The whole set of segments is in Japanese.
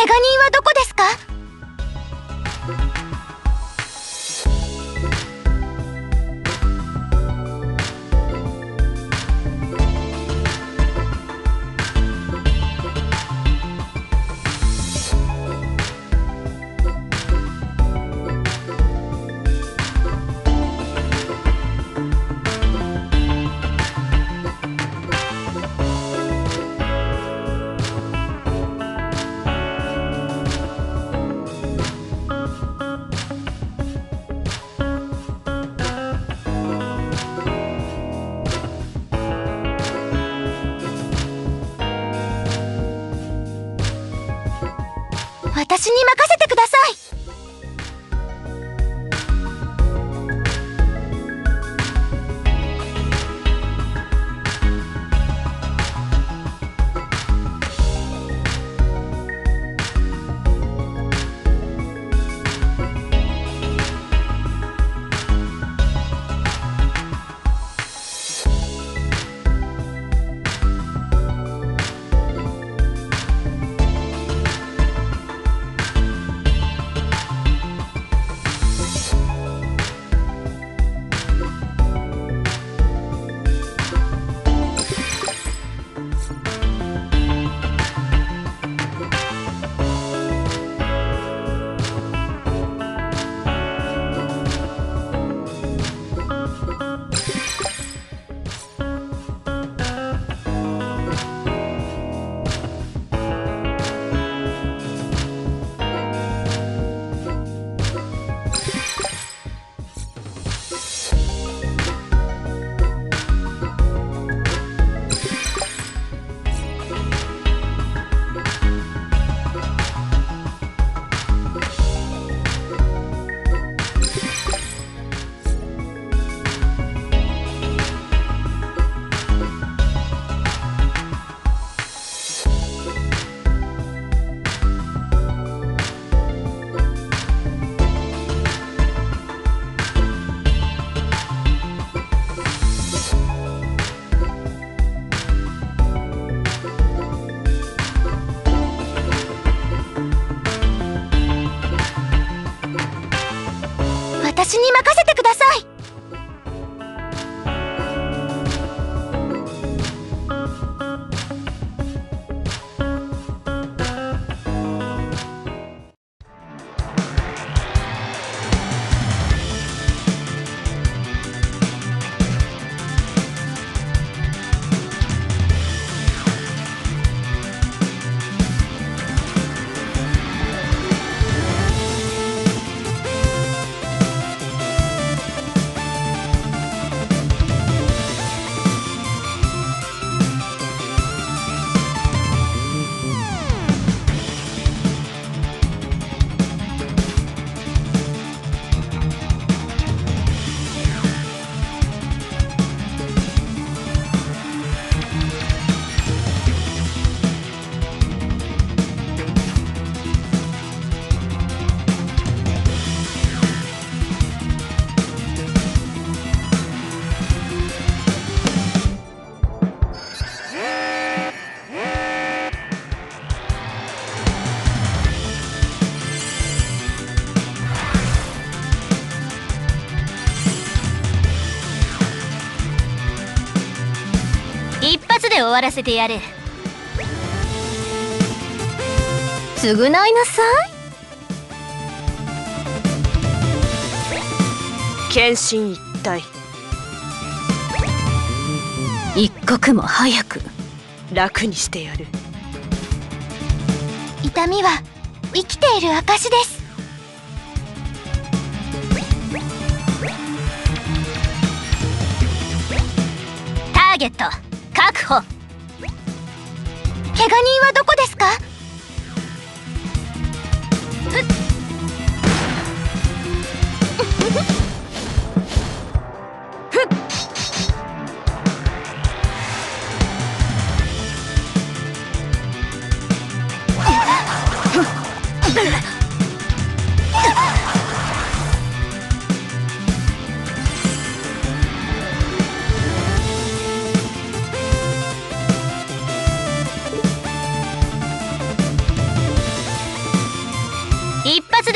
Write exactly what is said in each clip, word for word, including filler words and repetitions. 怪我人はどこですか？私に任せてください。私に任せてください。一発で終わらせてやる。償いなさい。剣心一体、一刻も早く楽にしてやる。痛みは生きている証です。ターゲット確保。怪我人はどこですか？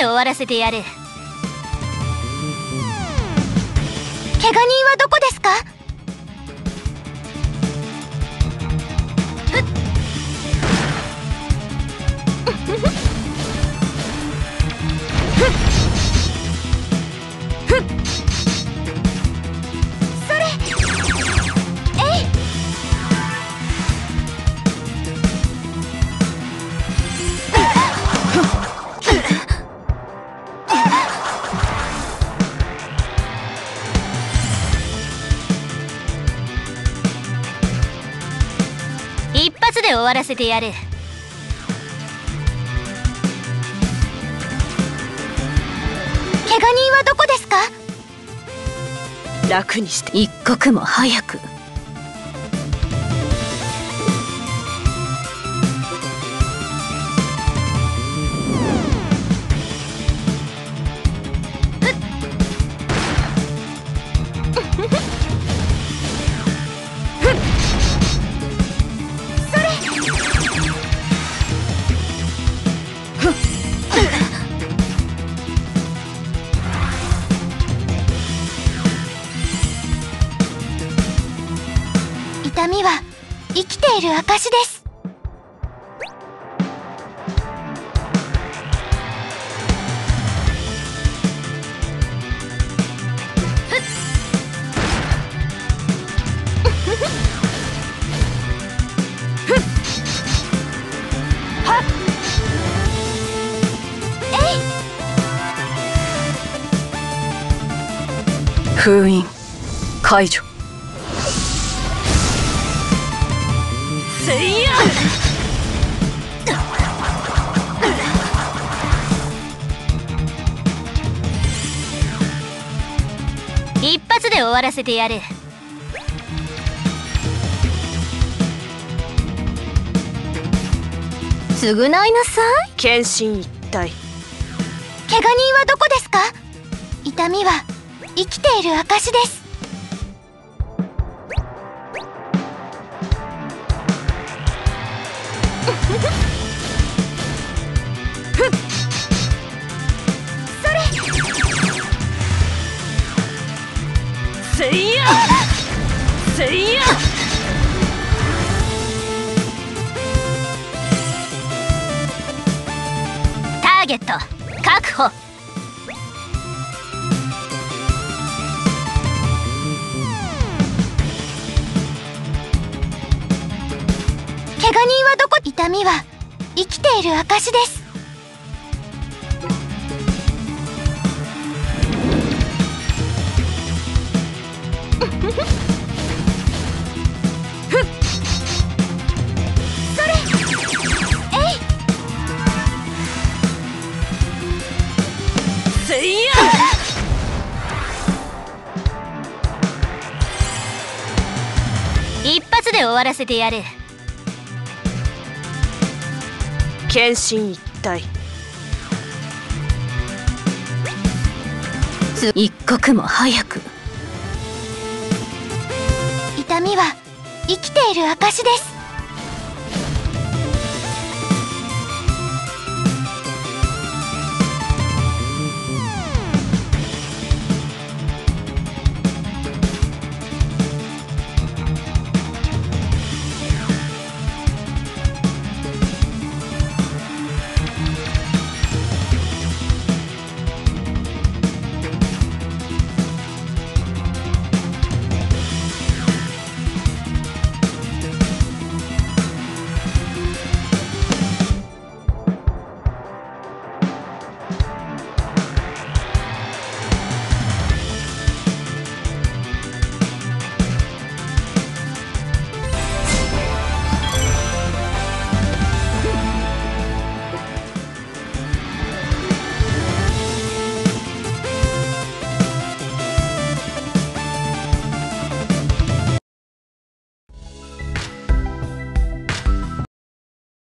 で終わらせてやる。怪我人はどこですか？終わらせてやる。怪我人はどこですか？楽にして一刻も早く。痛みは生きている証です。封印解除。せいや！一発で終わらせてやる。償いなさい。献身一体。怪我人はどこですか？痛みは生きている証です。せいや！せいや！ターゲット確保。怪我人はどこ？痛みは生きている証です。一発で終わらせてやる。献身一体。一刻も早く。痛みは生きている証です。